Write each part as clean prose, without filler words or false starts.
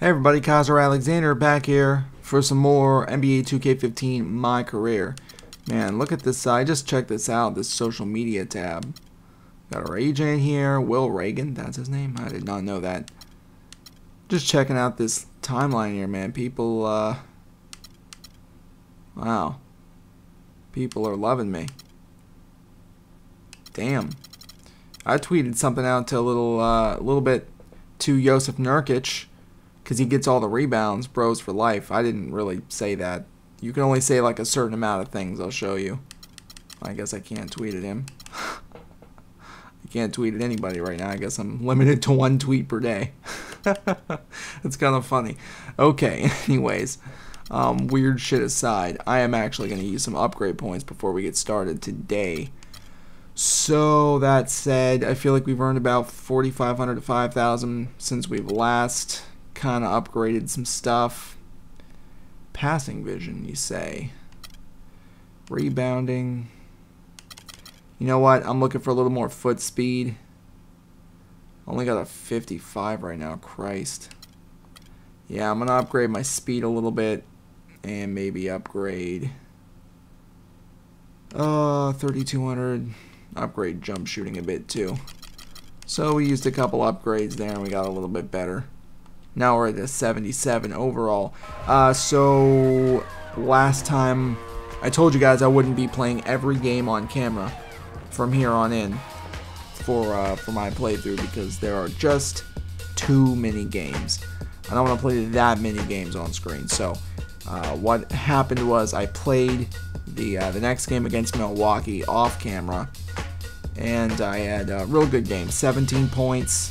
Hey everybody, Caesar Alexander back here for some more NBA 2K15 My Career. Man, look at this side. Just check this out, this social media tab. Got our agent here, Will Reagan, that's his name? I did not know that. Just checking out this timeline here, man. People, wow. People are loving me. Damn. I tweeted something out to a little bit to Josef Nurkic, because he gets all the rebounds, bros for life. I didn't really say that. You can only say like a certain amount of things, I'll show you. I guess I can't tweet at him. I can't tweet at anybody right now. I guess I'm limited to one tweet per day. It's kind of funny. Okay, anyways, weird shit aside, I am actually going to use some upgrade points before we get started today. So, that said, I feel like we've earned about 4,500 to 5,000 since we've last kind of upgraded some stuff. Passing vision, you say. Rebounding. You know what? I'm looking for a little more foot speed. Only got a 55 right now. Christ. Yeah, I'm going to upgrade my speed a little bit. And maybe upgrade 3,200. Upgrade jump shooting a bit too. So we used a couple upgrades there and we got a little bit better. Now we're at a 77 overall. So last time I told you guys I wouldn't be playing every game on camera from here on in for my playthrough, because there are just too many games. I don't want to play that many games on screen. So what happened was I played the next game against Milwaukee off camera, and I had a real good game, 17 points.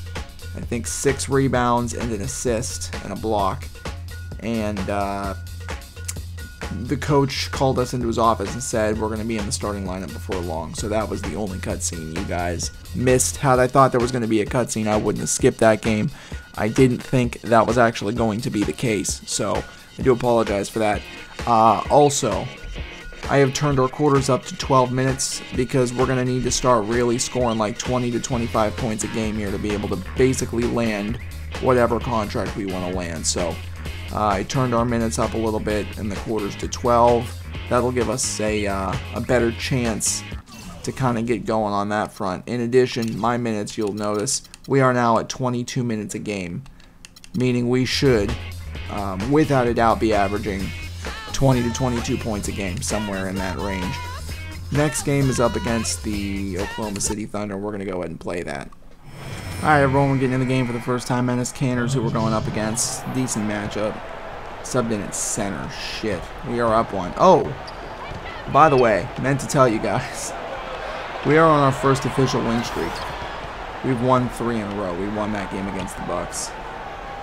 I think 6 rebounds and an assist and a block. And the coach called us into his office and said, we're going to be in the starting lineup before long. So that was the only cutscene you guys missed. Had I thought there was going to be a cutscene, I wouldn't have skipped that game. I didn't think that was actually going to be the case. So I do apologize for that. Also, I have turned our quarters up to 12 minutes because we're going to need to start really scoring like 20 to 25 points a game here to be able to basically land whatever contract we want to land. So I turned our minutes up a little bit and the quarters to 12. That'll give us a better chance to kind of get going on that front. In addition, my minutes, you'll notice, we are now at 22 minutes a game, meaning we should, without a doubt, be averaging 20 to 22 points a game, somewhere in that range. Next game is up against the Oklahoma City Thunder. We're going to go ahead and play that. Alright everyone, we're getting in the game for the first time. Menace Canners, who we're going up against. Decent matchup. Subbed in at center. Shit. We are up one. Oh! By the way, meant to tell you guys, we are on our first official win streak. We've won 3 in a row. We won that game against the Bucks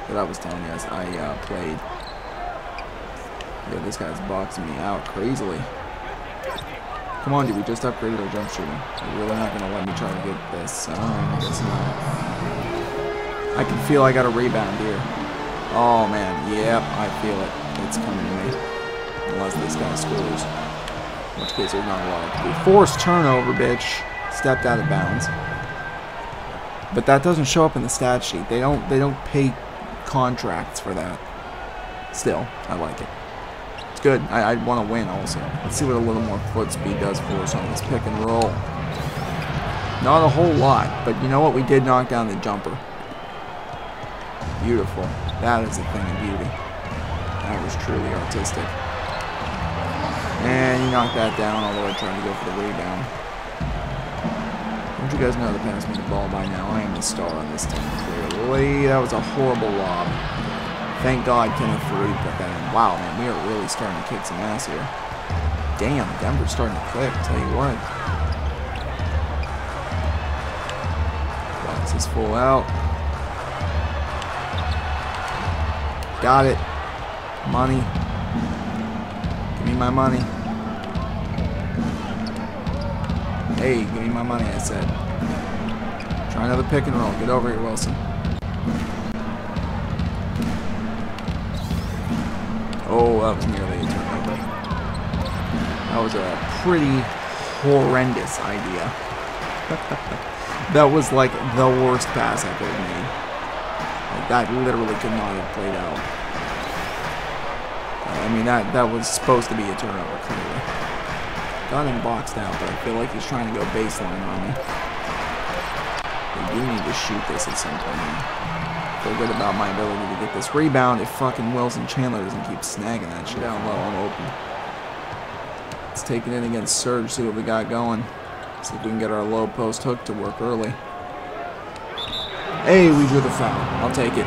that I was telling you guys I played. Yeah, this guy's boxing me out crazily. Come on, dude. We just upgraded our jump shooting. They're really not going to let me try to get this. I guess not. I can feel I got a rebound here. Oh, man. Yep, I feel it. It's coming to me. Unless this guy scores. In which case, there's not a lot I can do. Forced turnover, bitch. Stepped out of bounds. But that doesn't show up in the stat sheet. They don't pay contracts for that. Still, I like it. Good. I want to win also. Let's see what a little more foot speed does for us on this pick and roll. Not a whole lot, but you know what? We did knock down the jumper. Beautiful. That is a thing of beauty. That was truly artistic. And you knocked that down, although I'm trying to go for the rebound. Don't you guys know to pass me the ball by now? I am the star on this team, clearly. That was a horrible lob. Thank God Kenneth Farouk put that in. Wow, man, we are really starting to kick some ass here. Damn, Denver's starting to click, I'll tell you what. Box is full out. Got it. Money. Give me my money. Hey, give me my money, I said. Try another pick and roll. Get over here, Wilson. Oh, that was nearly a turnover. That was a pretty horrendous idea. That was like the worst pass I could have made. Like that literally could not have played out. I mean, that was supposed to be a turnover, clearly. Got him boxed out, but I feel like he's trying to go baseline on me. They do need to shoot this at some point. Feel good about my ability to get this rebound if fucking Wilson Chandler doesn't keep snagging that shit down low and open. Let's take it in against Surge, see what we got going. See if we can get our low post hook to work early. Hey, we drew the foul. I'll take it.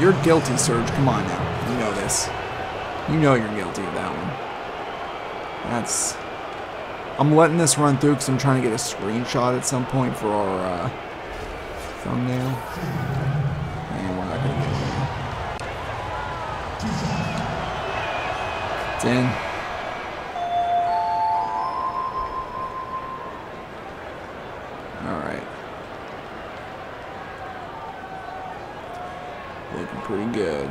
You're guilty, Surge. Come on now. You know this. You know you're guilty of that one. That's... I'm letting this run through because I'm trying to get a screenshot at some point for our... thumbnail, and we're not going to get it. It's in. Alright. Looking pretty good.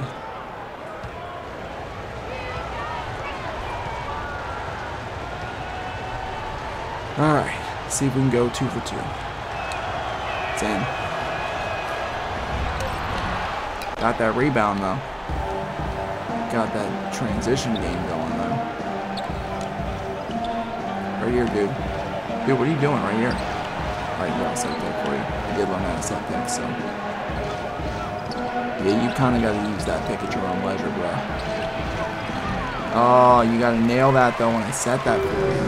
Alright, see if we can go 2 for 2. It's in. Got that rebound, though. Got that transition game going, though. Right here, dude. Dude, what are you doing right here? Right here, I'll set that for you. I did learn how to set that, so... Yeah, you kind of got to use that pick at your own leisure, bro. Oh, you got to nail that, though, when I set that for you.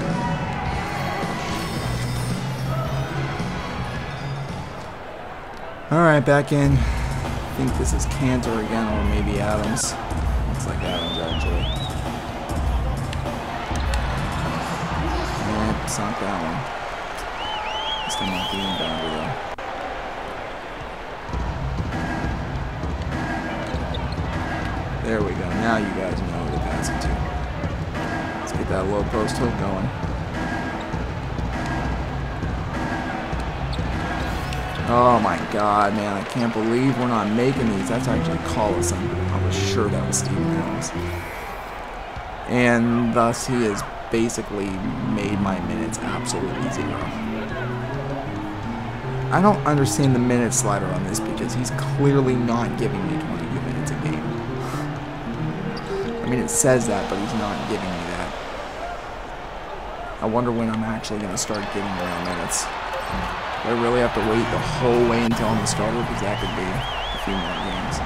Alright, back in. I think this is Cantor again, or maybe Adams. Looks like Adams, actually. Nope, it's not that one. It's the monkey inbounder, though. There we go. Now you guys know who to pass it to. Let's get that low post hook going. Oh my god, man, I can't believe we're not making these. That's actually Collison. I was sure that was Steve Jones. And thus he has basically made my minutes absolutely zero. I don't understand the minute slider on this because he's clearly not giving me 22 minutes a game. I mean, it says that, but he's not giving me that. I wonder when I'm actually going to start giving around minutes. I really have to wait the whole way until I'm the starter because that could be a few more games.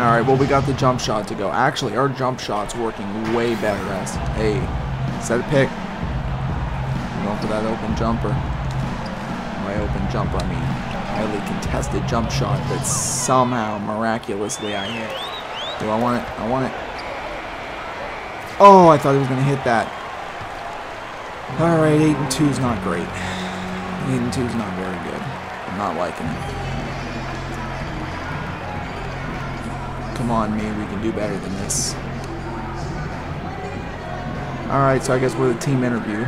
Alright, well, we got the jump shot to go. Actually, our jump shot's working way better. Hey, set a pick. I'm going for that open jumper. My open jumper, I mean, highly contested jump shot that somehow miraculously I hit. Do I want it? I want it. Oh, I thought he was going to hit that. Alright, 8 and 2 is not great. 8 and 2 is not very good. I'm not liking it. Come on, man, we can do better than this. Alright, so I guess we're the team interview.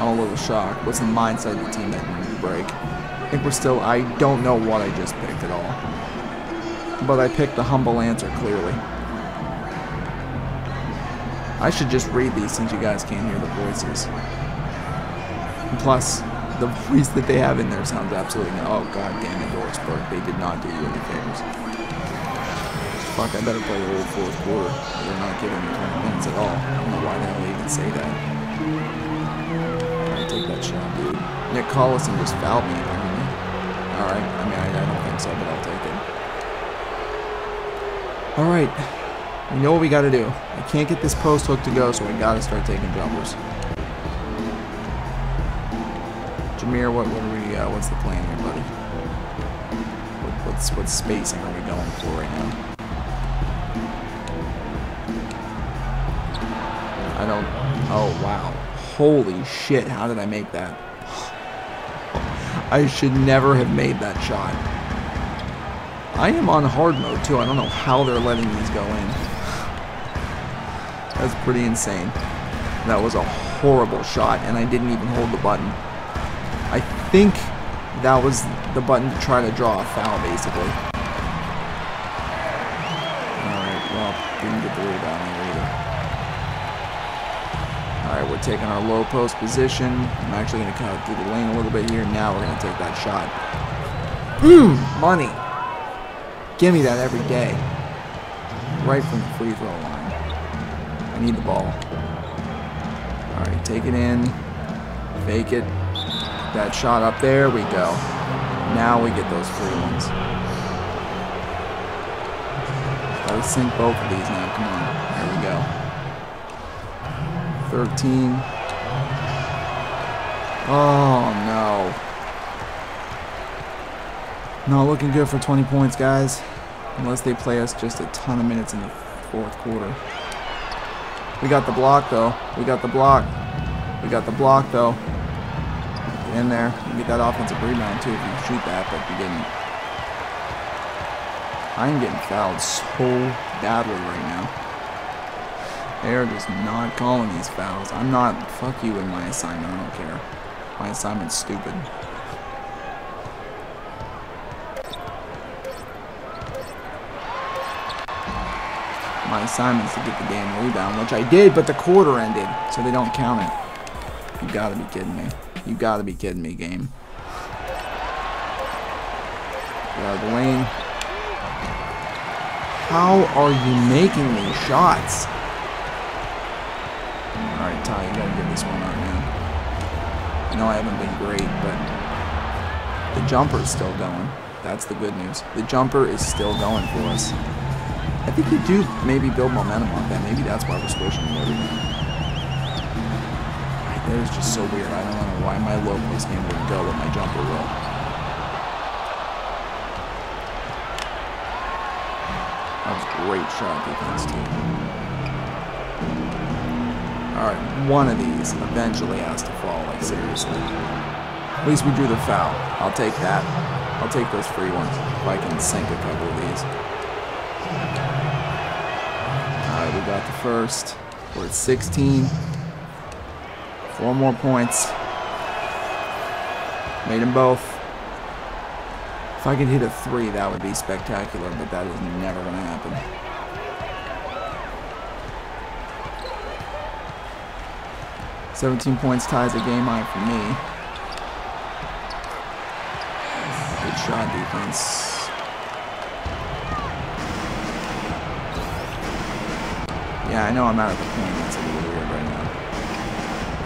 I'm a little shocked. What's the mindset of the team at the break? I think we're still... I don't know what I just picked at all. But I picked the humble answer, clearly. I should just read these since you guys can't hear the voices. And plus, the voice that they have in there sounds absolutely... Oh, god damn it, Dorsberg. They did not do you any favors. Fuck, I better play the whole fourth quarter. They're not giving me 20 minutes at all. I don't know why the hell they even say that. Alright, take that shot, dude. Nick Collison just fouled me, apparently. Alright, I mean, I don't think so, but I'll take it. Alright. You know what we gotta do. I can't get this post hook to go, so we gotta start taking jumpers. Jameer, what are we? What's the plan here, buddy? What spacing are we going for right now? I don't. Oh wow! Holy shit! How did I make that? I should never have made that shot. I am on hard mode too. I don't know how they're letting these go in. That's pretty insane. That was a horrible shot, and I didn't even hold the button. I think that was the button to try to draw a foul, basically. Alright, well, didn't get the rebound either. I Alright, we're taking our low post position. I'm actually going to kind of do the lane a little bit here. Now we're going to take that shot. Boom! Money. Give me that every day. Right from the free throw line. I need the ball. Alright, take it in. Fake it. That shot up. There we go. Now we get those free ones. Gotta sink both of these now. Come on. There we go. 13. Oh, no. Not looking good for 20 points, guys. Unless they play us just a ton of minutes in the fourth quarter. We got the block, though. We got the block. We got the block, though. Get in there. You can get that offensive rebound, too, if you shoot that, but you didn't. I'm getting fouled so badly right now. They're just not calling these fouls. I'm not. Fuck you in my assignment. I don't care. My assignment's stupid. My assignment's to get the damn rebound, which I did, but the quarter ended, so they don't count it. You gotta be kidding me. You gotta be kidding me, game. Get out of the lane. How are you making these shots? Alright, Ty, you gotta give this one out, man. I know I haven't been great, but the jumper's still going. That's the good news. The jumper is still going for us. I think you do maybe build momentum on that. Maybe that's why we're switching and everything. That is just so weird. I don't know why my low post game wouldn't go, but my jumper will. That was a great shot defense, too. Alright, one of these eventually has to fall, like seriously. At least we drew the foul. I'll take that. I'll take those free ones if I can sink a couple of these. Alright, we got the first. We're at 16. 4 more points. Made them both. If I could hit a 3, that would be spectacular, but that is never going to happen. . 17 points, ties a game high for me. Good shot defense. Yeah, I know I'm out of the point. That's a little weird right now.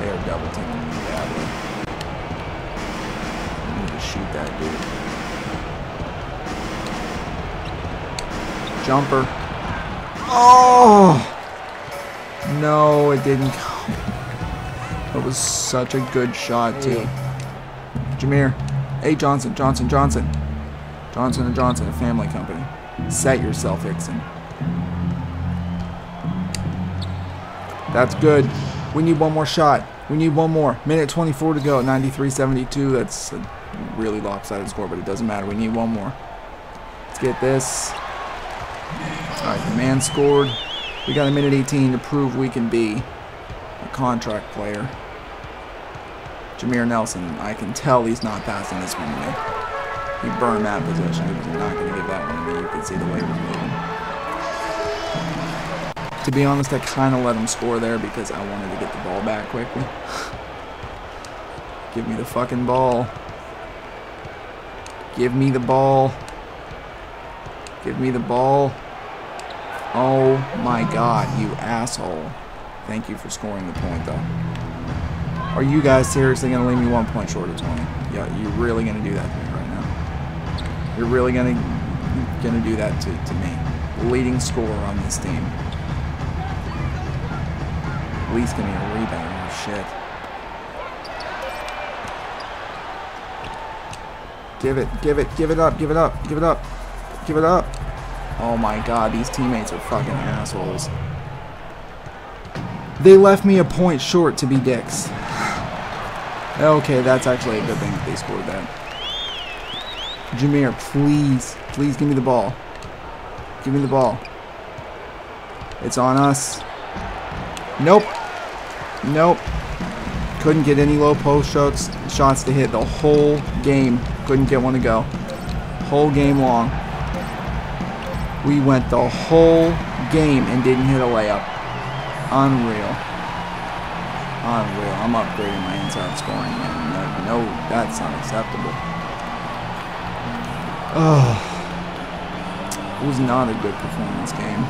They are double teaming me badly. I need to shoot that dude. Jumper. Oh! No, it didn't come. That was such a good shot, too. Jameer. Hey, Johnson, Johnson, Johnson. Johnson and Johnson, a family company. Set yourself, Hickson. That's good. We need one more shot. We need one more. Minute 24 to go. 93-72. That's a really lopsided score, but it doesn't matter. We need one more. Let's get this. All right, the man scored. We got a minute 18 to prove we can be a contract player. Jameer Nelson, I can tell he's not passing this one away. He burned that possession. He was not going to give that one away. You can see the way he was moving. To be honest, I kind of let him score there because I wanted to get the ball back quickly. Give me the fucking ball. Give me the ball. Give me the ball. Oh my god, you asshole. Thank you for scoring the point, though. Are you guys seriously going to leave me 1 point short of 20? Yeah, you're really going to do that to me right now. You're really going to do that to me. Leading scorer on this team. At least give me a rebound or shit. Give it, give it, give it up, give it up, give it up, give it up. Oh my god, these teammates are fucking assholes. They left me a point short to be dicks. Okay, that's actually a good thing that they scored that. Jameer, please. Please give me the ball. Give me the ball. It's on us. Nope. Nope. Couldn't get any low post shots to hit the whole game. Couldn't get one to go. Whole game long. We went the whole game and didn't hit a layup. Unreal. Unreal. I'm upgrading my inside scoring, man. No, that's unacceptable. Oh, it was not a good performance game.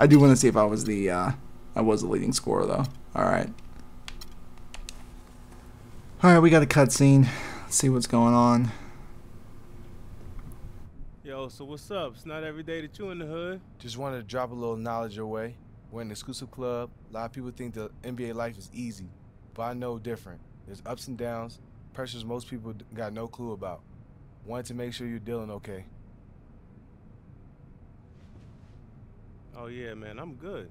I do want to see if I was the I was the leading scorer though. All right. All right, we got a cutscene. Let's see what's going on. Yo, so what's up? It's not every day that you in the hood. Just wanted to drop a little knowledge your way. We're in an exclusive club. A lot of people think the NBA life is easy, but I know different. There's ups and downs, pressures most people got no clue about. Wanted to make sure you're dealing okay. Oh yeah, man, I'm good.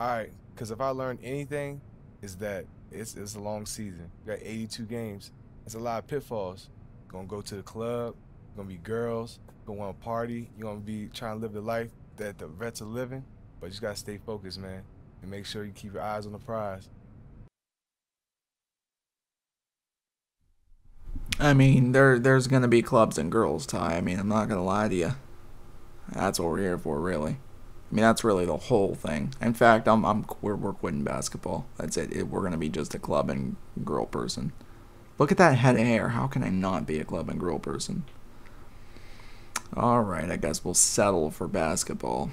All right, because if I learned anything, is that it's a long season. We got 82 games. It's a lot of pitfalls. Gonna go to the club, gonna be girls, gonna want to party, you're gonna be trying to live the life that the vets are living, but you just gotta stay focused, man, and make sure you keep your eyes on the prize. I mean, there's gonna be clubs and girls, Ty. I mean, I'm not gonna lie to you. That's what we're here for, really. I mean, that's really the whole thing. In fact, we're quitting basketball. That's it. We're gonna be just a club and girl person. Look at that head of hair. How can I not be a club and girl person? All right, I guess we'll settle for basketball.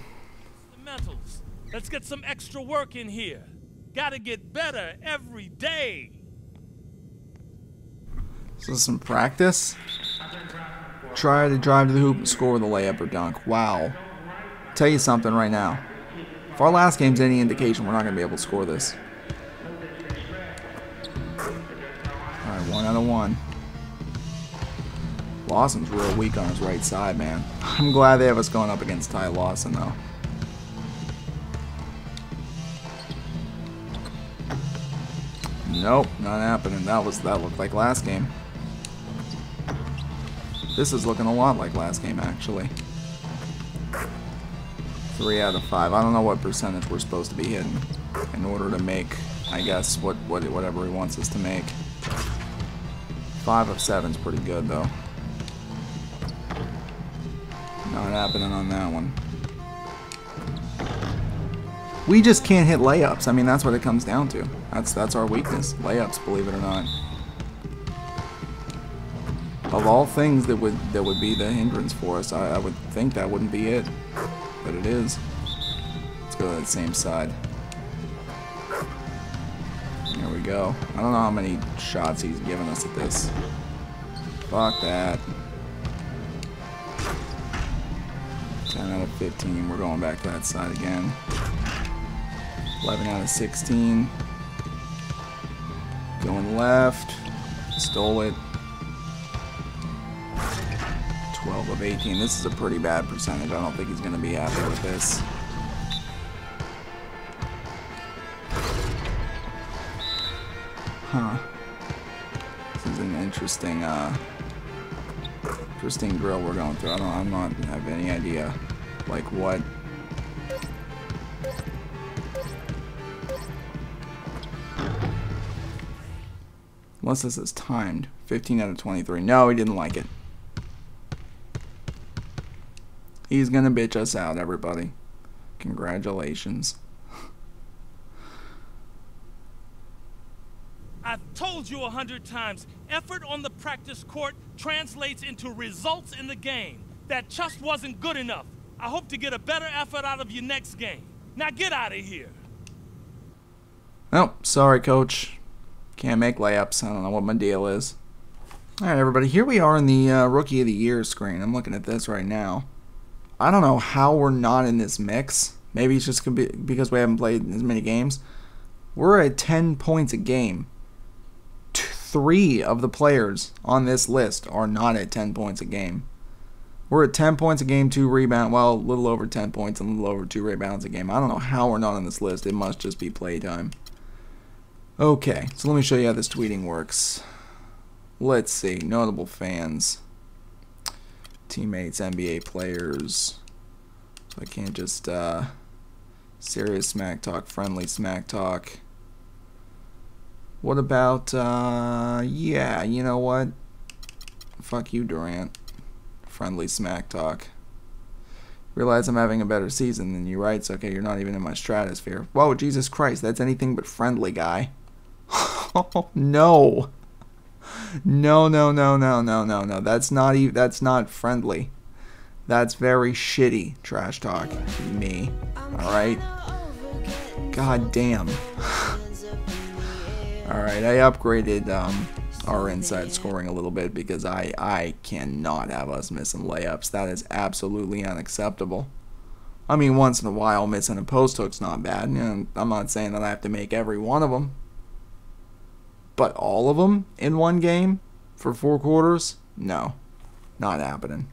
The metals. Let's get some extra work in here. Gotta get better every day. So some practice. Try to drive to the hoop and score with a layup or dunk. Wow. Tell you something right now. If our last game's any indication, we're not gonna be able to score this. Alright, 1 out of 1. Lawson's real weak on his right side, man. I'm glad they have us going up against Ty Lawson, though. Nope, not happening. That looked like last game. This is looking a lot like last game, actually. 3 out of 5. I don't know what percentage we're supposed to be hitting in order to make, I guess, whatever he wants us to make. 5 of 7's pretty good, though. Not happening on that one. We just can't hit layups. I mean, that's what it comes down to. That's our weakness. Layups, believe it or not. Of all things that would be the hindrance for us, I would think that wouldn't be it, but it is. Let's go to that same side. There we go. I don't know how many shots he's given us at this. Fuck that. 10 out of 15. We're going back to that side again. 11 out of 16. Going left. Stole it. 12 of 18. This is a pretty bad percentage. I don't think he's going to be happy with this. Huh. This is an interesting drill we're going through. I'm not have any idea, like, what. Unless this is timed. 15 out of 23. No, he didn't like it. He's gonna bitch us out, everybody. Congratulations. I've told you 100 times, effort on the practice court translates into results in the game. That just wasn't good enough. I hope to get a better effort out of your next game. Now get out of here. Oh, sorry, coach. Can't make layups. I don't know what my deal is. All right, everybody. Here we are in the Rookie of the Year screen. I'm looking at this right now. I don't know how we're not in this mix. Maybe it's just because we haven't played as many games. We're at 10 points a game. 3 of the players on this list are not at 10 points a game. We're at 10 points a game, 2 rebounds. Well, a little over 10 points and a little over 2 rebounds a game. I don't know how we're not on this list. It must just be playtime. Okay, so let me show you how this tweeting works. Let's see. Notable fans. Teammates, NBA players. So I can't just serious smack talk, friendly smack talk. What about, yeah, you know what? Fuck you, Durant. Friendly smack talk. Realize I'm having a better season than you, right? It's okay, you're not even in my stratosphere. Whoa, Jesus Christ, that's anything but friendly, guy. Oh, no. No, no, no, no, no, no, no. That's not friendly. That's very shitty trash talk. Me. Alright? God damn. Alright, I upgraded our inside scoring a little bit because I cannot have us missing layups. That is absolutely unacceptable. I mean, once in a while, missing a post hook's not bad. You know, I'm not saying that I have to make every one of them. But all of them in one game for 4 quarters? No. Not happening.